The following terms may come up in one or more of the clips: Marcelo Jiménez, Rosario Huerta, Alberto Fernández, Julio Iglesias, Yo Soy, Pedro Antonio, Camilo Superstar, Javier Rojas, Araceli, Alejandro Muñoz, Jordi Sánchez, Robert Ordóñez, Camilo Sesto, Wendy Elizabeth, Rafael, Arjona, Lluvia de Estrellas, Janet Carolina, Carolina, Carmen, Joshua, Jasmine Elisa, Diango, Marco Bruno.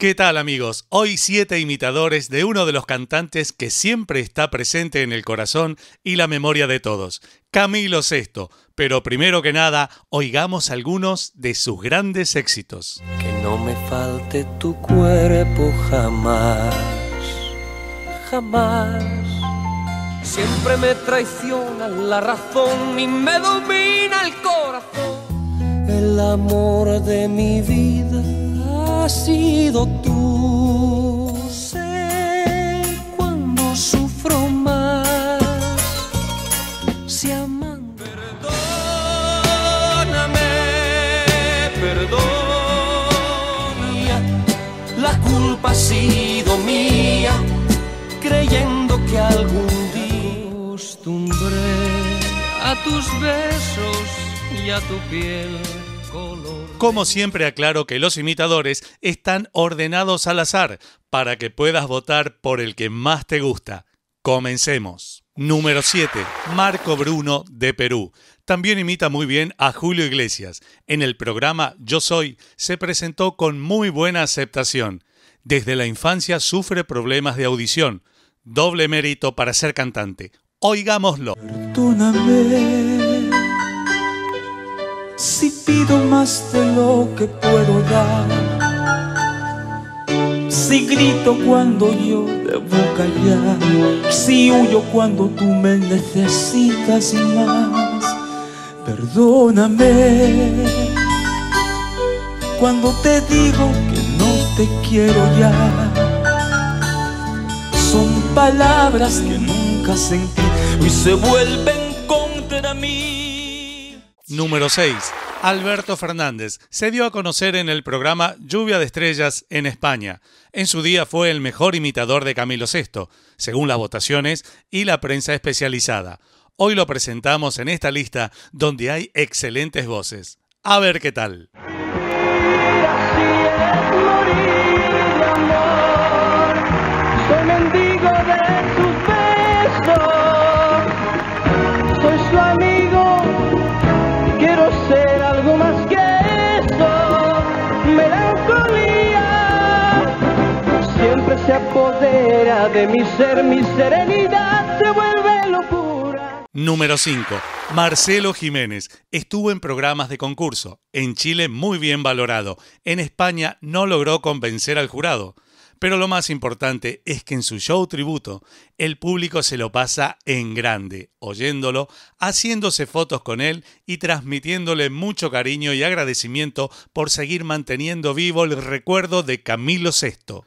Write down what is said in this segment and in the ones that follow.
¿Qué tal, amigos? Hoy 7 imitadores de uno de los cantantes que siempre está presente en el corazón y la memoria de todos, Camilo Sesto. Pero primero que nada, oigamos algunos de sus grandes éxitos. Que no me falte tu cuerpo jamás, jamás. Siempre me traiciona la razón y me domina el corazón. El amor de mi vida has sido tú. Sé cuando sufro más, si amando. Perdóname, perdóname. La culpa ha sido mía, creyendo que algún día acostumbré a tus besos y a tu piel. Como siempre, aclaro que los imitadores están ordenados al azar para que puedas votar por el que más te gusta. Comencemos. Número 7. Marco Bruno, de Perú. También imita muy bien a Julio Iglesias. En el programa Yo Soy se presentó con muy buena aceptación. Desde la infancia sufre problemas de audición. Doble mérito para ser cantante. Oigámoslo. Perdóname si pido más de lo que puedo dar, si grito cuando yo debo callar, si huyo cuando tú me necesitas más. Perdóname cuando te digo que no te quiero ya. Son palabras que nunca sentí y se vuelven contra mí. Número 6. Alberto Fernández se dio a conocer en el programa Lluvia de Estrellas en España. En su día fue el mejor imitador de Camilo Sesto, según las votaciones y la prensa especializada. Hoy lo presentamos en esta lista donde hay excelentes voces. A ver qué tal. Apodera de mi ser, mi serenidad se vuelve locura. Número 5. Marcelo Jiménez estuvo en programas de concurso. En Chile muy bien valorado. En España no logró convencer al jurado. Pero lo más importante es que en su show tributo el público se lo pasa en grande, oyéndolo, haciéndose fotos con él y transmitiéndole mucho cariño y agradecimiento por seguir manteniendo vivo el recuerdo de Camilo Sesto.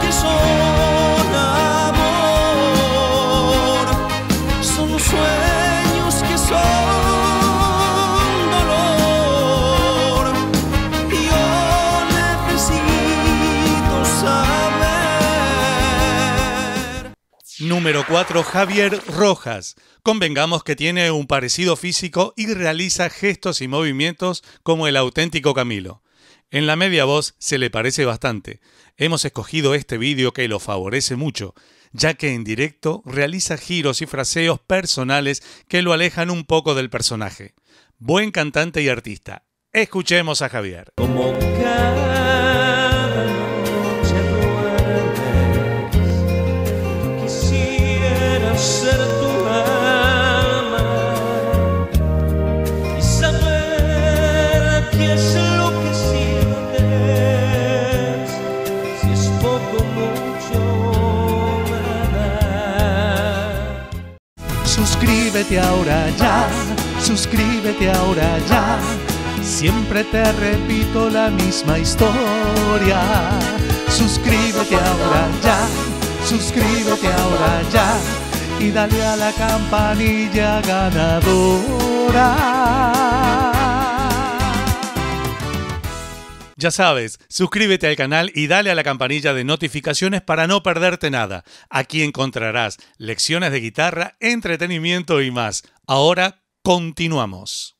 Que son amor, son sueños que son dolor. Yo necesito saber. Número 4. Javier Rojas. Convengamos que tiene un parecido físico y realiza gestos y movimientos como el auténtico Camilo. En la media voz se le parece bastante. Hemos escogido este vídeo que lo favorece mucho, ya que en directo realiza giros y fraseos personales que lo alejan un poco del personaje. Buen cantante y artista. Escuchemos a Javier. Como cada noche duermes, quisiera ser tu alma y saber que es el... Suscríbete ahora ya, suscríbete ahora ya. Siempre te repito la misma historia. Suscríbete ahora ya, suscríbete ahora ya. Y dale a la campanilla ganadora. Ya sabes, suscríbete al canal y dale a la campanilla de notificaciones para no perderte nada. Aquí encontrarás lecciones de guitarra, entretenimiento y más. Ahora continuamos.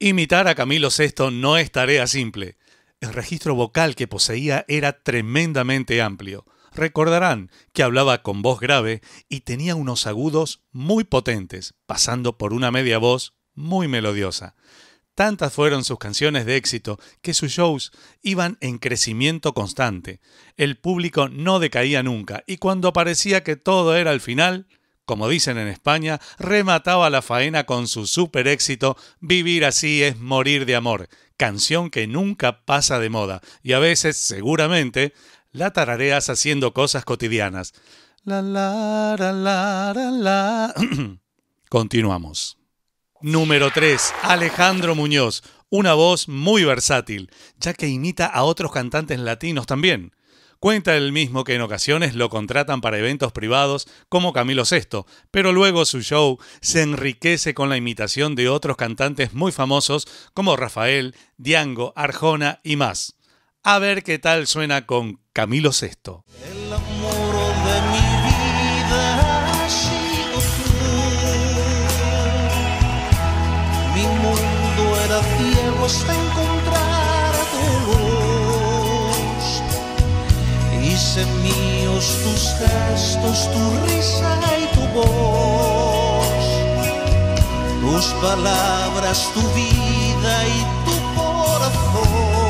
Imitar a Camilo Sesto no es tarea simple. El registro vocal que poseía era tremendamente amplio. Recordarán que hablaba con voz grave y tenía unos agudos muy potentes, pasando por una media voz muy melodiosa. Tantas fueron sus canciones de éxito que sus shows iban en crecimiento constante. El público no decaía nunca y cuando parecía que todo era el final, como dicen en España, remataba la faena con su super éxito Vivir así es morir de amor, canción que nunca pasa de moda y a veces, seguramente, la tarareas haciendo cosas cotidianas. La la la la la, la. Continuamos. Número 3. Alejandro Muñoz, una voz muy versátil, ya que imita a otros cantantes latinos también. Cuenta él mismo que en ocasiones lo contratan para eventos privados como Camilo Sesto, pero luego su show se enriquece con la imitación de otros cantantes muy famosos como Rafael, Diango, Arjona y más. A ver qué tal suena con Camilo Sesto. El amor de mi vida ha sido tú. Mi mundo era ciego hasta encontrar tu luz. Hice míos tus gestos, tu risa y tu voz, tus palabras, tu vida y tu corazón.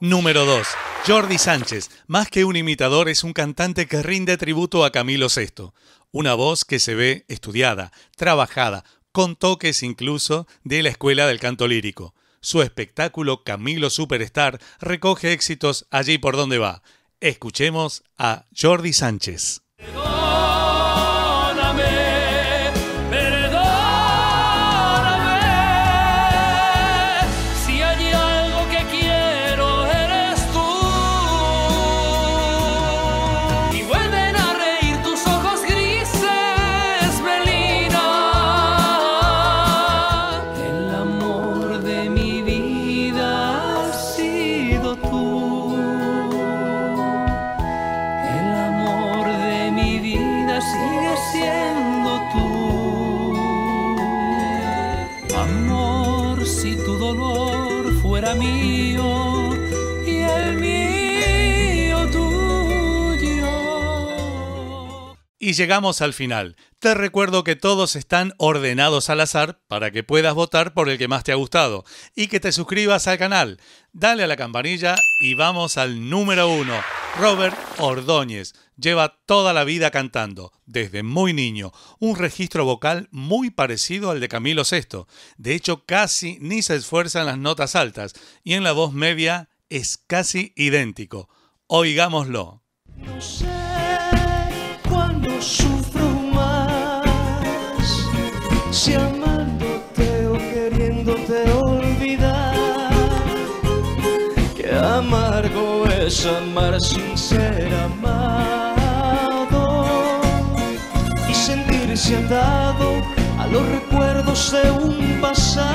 Número 2. Jordi Sánchez, más que un imitador, es un cantante que rinde tributo a Camilo Sesto. Una voz que se ve estudiada, trabajada, con toques incluso de la escuela del canto lírico. Su espectáculo Camilo Superstar recoge éxitos allí por donde va. Escuchemos a Jordi Sánchez. Y llegamos al final. Te recuerdo que todos están ordenados al azar para que puedas votar por el que más te ha gustado y que te suscribas al canal. Dale a la campanilla y vamos al número 1. Robert Ordóñez lleva toda la vida cantando, desde muy niño, un registro vocal muy parecido al de Camilo Sesto. De hecho, casi ni se esfuerza en las notas altas y en la voz media es casi idéntico. Oigámoslo. No sé. No sufro más, si amándote o queriéndote olvidar, que amargo es amar sin ser amado y sentirse andado a los recuerdos de un pasado.